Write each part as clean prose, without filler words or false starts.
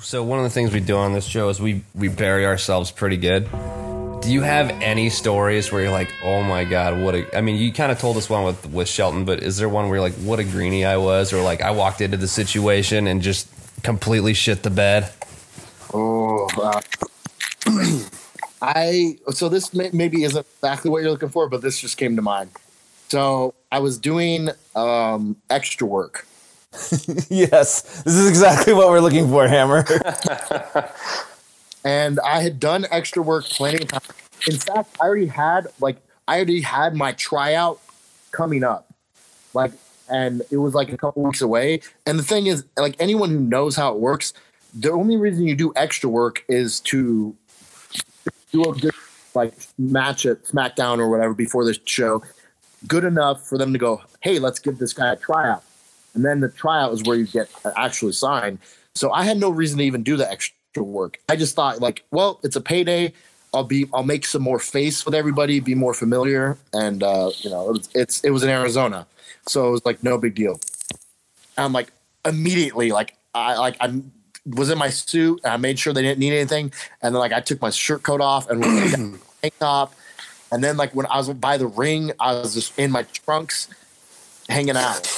So one of the things we do on this show is we bury ourselves pretty good. Do you have any stories where you're like, oh my God, what a... I mean, you kind of told us one with Shelton, but is there one where you're like, what a greenie I was? Or like, I walked into the situation and just completely shit the bed? Oh, so this maybe isn't exactly what you're looking for, but this just came to mind. So I was doing extra work. Yes, this is exactly what we're looking for, Hammer. And I had done extra work plenty of time. In fact, I already had my tryout coming up, like, and it was like a couple weeks away. And the thing is, like, anyone who knows how it works, the only reason you do extra work is to do a good, like, match at Smackdown or whatever before the show, good enough for them to go, hey, let's give this guy a tryout. And then the tryout is where you get actually signed. So I had no reason to even do the extra work. I just thought, like, well, it's a payday. I'll make some more face with everybody, be more familiar, and you know, it was in Arizona, so it was like no big deal. I'm like immediately, like I was in my suit, and I made sure they didn't need anything, and then like I took my shirt coat off and was like, tank top, and then like when I was by the ring, I was just in my trunks, hanging out.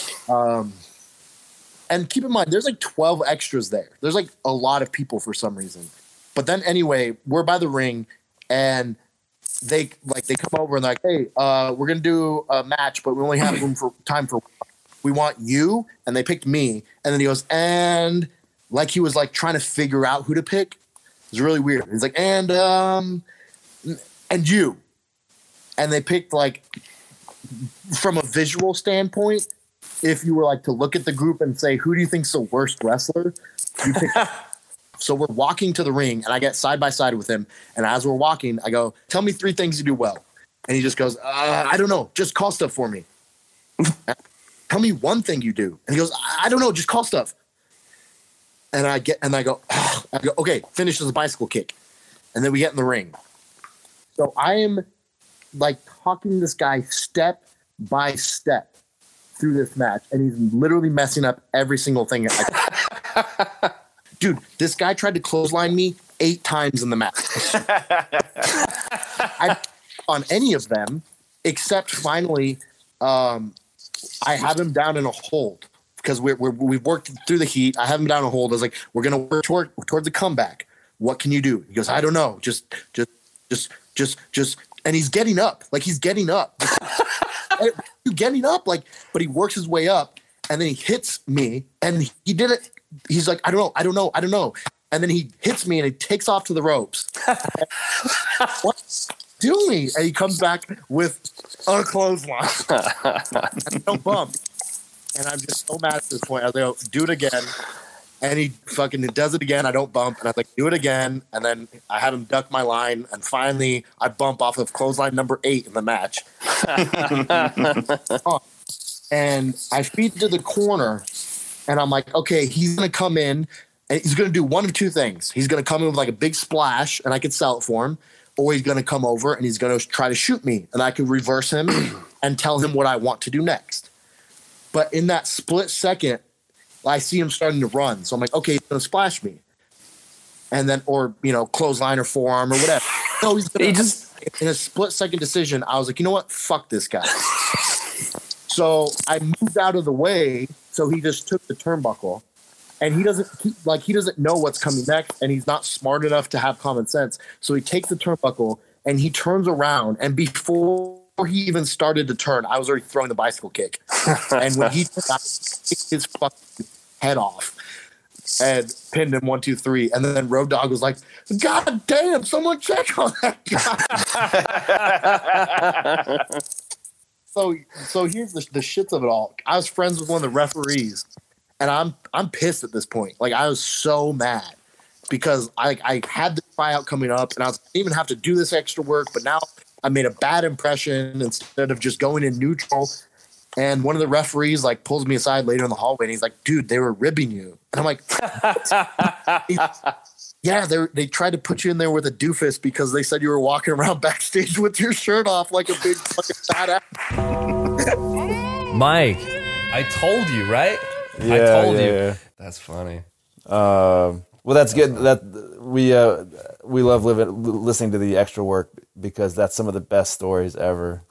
And keep in mind, there's like 12 extras there. There's like a lot of people for some reason. But then anyway, we're by the ring, and they come over and they're like, hey, we're gonna do a match, but we only have room for time for one. We want you, and they picked me. And then he goes, and like he was like trying to figure out who to pick. It was really weird. He's like, and you, and they picked, like, from a visual standpoint, if you were like to look at the group and say, who do you think's the worst wrestler? You pick. So we're walking to the ring, and I get side by side with him. And as we're walking, I go, tell me three things you do well. And he just goes, I don't know. Just call stuff for me. Tell me one thing you do. And he goes, I don't know. Just call stuff. And I go, okay, finish as a bicycle kick. And then we get in the ring. So I am like talking this guy step by step through this match, and he's literally messing up every single thing. Dude, this guy tried to clothesline me 8 times in the match. I on any of them, except finally, I have him down in a hold because we've worked through the heat. I have him down in a hold. I was like, we're gonna work toward the comeback. What can you do? He goes, I don't know. Just. And he's getting up. Like, he's getting up. Getting up, like, but he works his way up, and then he hits me, and he did it. He's like, I don't know, and then he hits me, and he takes off to the ropes. What's doing? And he comes back with a clothesline, no bump, and I'm just so mad at this point. I was like, oh, do it again, and he fucking does it again. I don't bump, and I was like, do it again, and then I had him duck my line, and finally I bump off of clothesline number 8 in the match. And I feed to the corner, and I'm like, okay, he's gonna come in, and he's gonna do one of two things. He's gonna come in with like a big splash, and I could sell it for him, or he's gonna come over and he's gonna try to shoot me, and I could reverse him and tell him what I want to do next. But in that split second, I see him starting to run, so I'm like, okay, he's gonna splash me, and then, or, you know, clothesline or forearm or whatever. No, he's gonna. In a split second decision, I was like, you know what? Fuck this guy. So I moved out of the way. So he just took the turnbuckle, and he doesn't know what's coming next. And he's not smart enough to have common sense. So he takes the turnbuckle and he turns around. And before he even started to turn, I was already throwing the bicycle kick. And when he kicked his fucking head off and pinned him 1, 2, 3, and then Road Dog was like, "God damn! Someone check on that guy." so here's the shits of it all. I was friends with one of the referees, and I'm pissed at this point. Like, I was so mad because I had the tryout coming up, and I didn't even have to do this extra work. But now I made a bad impression instead of just going in neutral. And one of the referees, like, pulls me aside later in the hallway, and he's like, dude, they were ribbing you. And I'm like, yeah, they tried to put you in there with a doofus because they said you were walking around backstage with your shirt off like a big fucking fat ass. Mike, I told you, right? Yeah, I told you. Yeah. That's funny. Well, that's good. That we love listening to the extra work because that's some of the best stories ever.